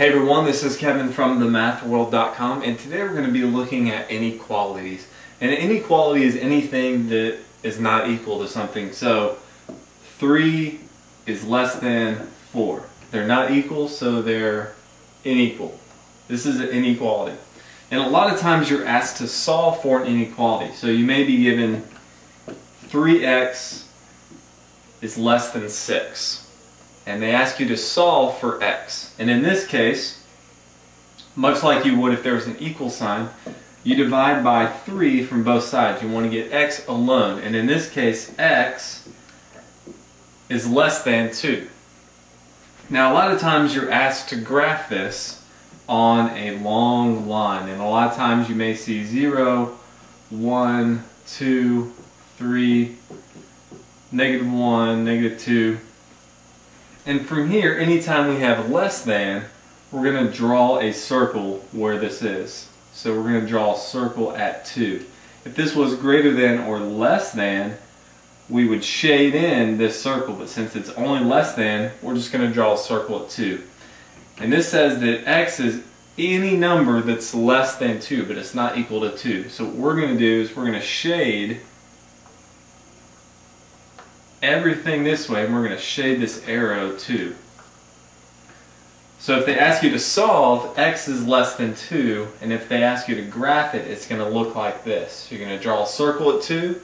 Hey everyone, this is Kevin from TheMathWorld.com, and today we're going to be looking at inequalities. And an inequality is anything that is not equal to something. So 3 is less than 4. They're not equal, so they're unequal. This is an inequality. And a lot of times you're asked to solve for an inequality. So you may be given 3x is less than 6. And they ask you to solve for x. And in this case, much like you would if there was an equal sign, you divide by 3 from both sides. You want to get x alone. And in this case, x is less than 2. Now, a lot of times you're asked to graph this on a long line. And a lot of times you may see 0, 1, 2, 3, negative 1, negative 2. And from here, anytime we have less than, we're going to draw a circle where this is. So we're going to draw a circle at 2. If this was greater than or less than, we would shade in this circle. But since it's only less than, we're just going to draw a circle at 2. And this says that x is any number that's less than 2, but it's not equal to 2. So what we're going to do is we're going to shade everything this way, and we're going to shade this arrow too. So if they ask you to solve, x is less than 2, and if they ask you to graph it, it's going to look like this. You're going to draw a circle at 2,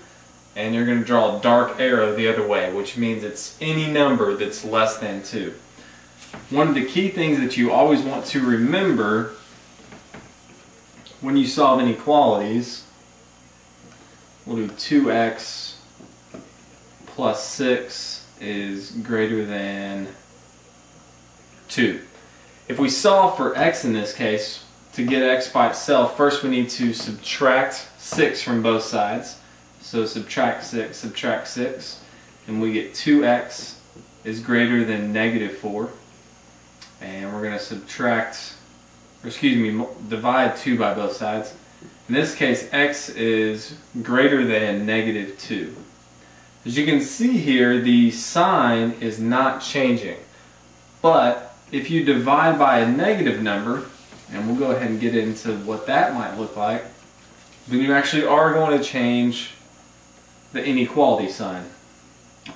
and you're going to draw a dark arrow the other way, which means it's any number that's less than 2. One of the key things that you always want to remember when you solve inequalities, we'll do 2x plus 6 is greater than 2. If we solve for x in this case, to get x by itself, first we need to subtract 6 from both sides. So subtract 6, subtract 6, and we get 2x is greater than negative 4. And we're going to divide 2 by both sides. In this case, x is greater than negative 2. As you can see here, the sign is not changing. But if you divide by a negative number, and we'll go ahead and get into what that might look like, then you actually are going to change the inequality sign.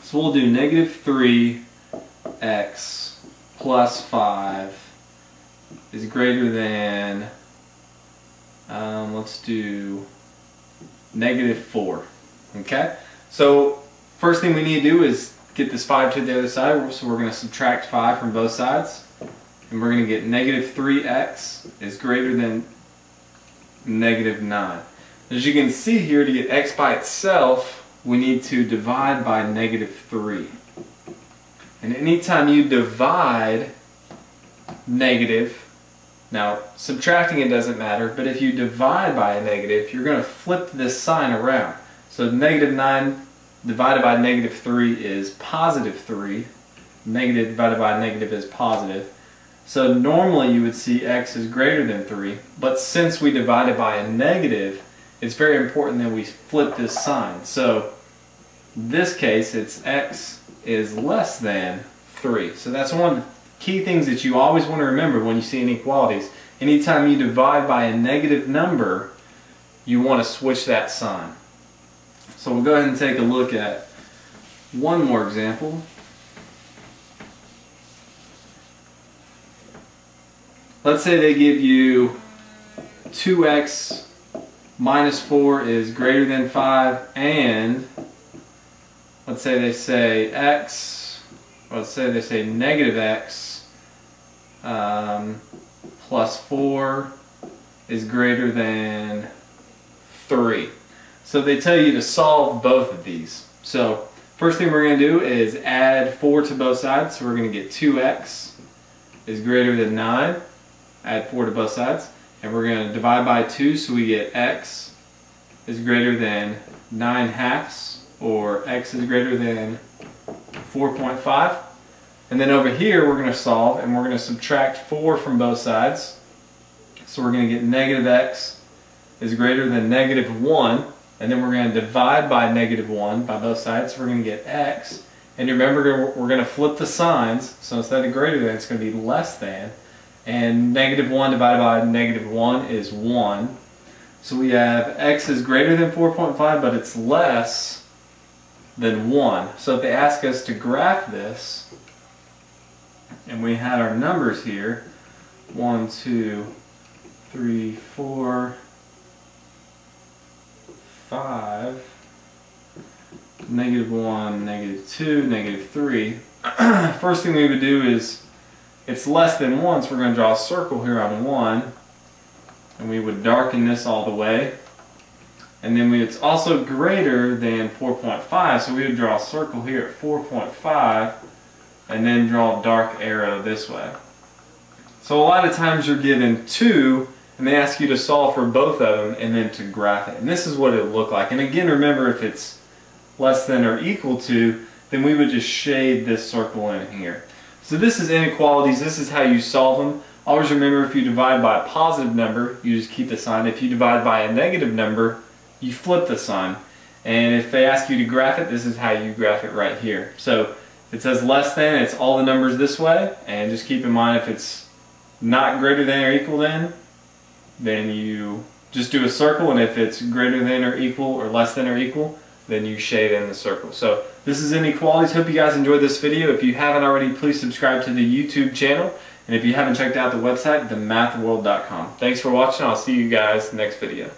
So we'll do negative 3x plus 5 is greater than, let's do negative 4. Okay? So first thing we need to do is get this 5 to the other side, so we're going to subtract 5 from both sides, and we're going to get negative 3x is greater than negative 9. As you can see here, to get x by itself, we need to divide by negative 3. And anytime you divide negative, now subtracting it doesn't matter, but if you divide by a negative, you're going to flip this sign around. So negative 9 divided by negative 3 is positive 3. Negative divided by negative is positive. So normally you would see x is greater than 3, but since we divided by a negative, it's very important that we flip this sign. So in this case, it's x is less than 3. So that's one of the key things that you always want to remember when you see inequalities. Anytime you divide by a negative number, you want to switch that sign. So we'll go ahead and take a look at one more example. Let's say they give you 2x minus 4 is greater than 5, and let's say they say negative x plus 4 is greater than 3. So they tell you to solve both of these. So first thing we're going to do is add 4 to both sides. So we're going to get 2x is greater than 9. Add 4 to both sides. And we're going to divide by 2, so we get x is greater than 9 halves, or x is greater than 4.5. And then over here we're going to solve, and we're going to subtract 4 from both sides. So we're going to get negative x is greater than negative 1. And then we're going to divide by negative 1 by both sides, so we're going to get x. And remember, we're going to flip the signs, so instead of greater than, it's going to be less than. and negative 1 divided by negative 1 is 1. So we have x is greater than 4.5, but it's less than 1. So if they ask us to graph this, and we had our numbers here, 1, 2, 3, 4, 5, negative 1, negative 2, negative 3. First thing we would do is, it's less than 1, so we're going to draw a circle here on 1. And we would darken this all the way. And then it's also greater than 4.5, so we would draw a circle here at 4.5 and then draw a dark arrow this way. So a lot of times you're given two and they ask you to solve for both of them and then to graph it. And this is what it would look like. And again, remember, if it's less than or equal to, then we would just shade this circle in here. So this is inequalities. This is how you solve them. Always remember, if you divide by a positive number, you just keep the sign. If you divide by a negative number, you flip the sign. And if they ask you to graph it, this is how you graph it right here. So if it says less than, it's all the numbers this way. And just keep in mind, if it's not greater than or equal than, you just do a circle. And if it's greater than or equal or less than or equal, then you shade in the circle. So this is inequalities. Hope you guys enjoyed this video. If you haven't already, please subscribe to the YouTube channel. And if you haven't checked out the website, TheMathWorld.com. Thanks for watching. I'll see you guys next video.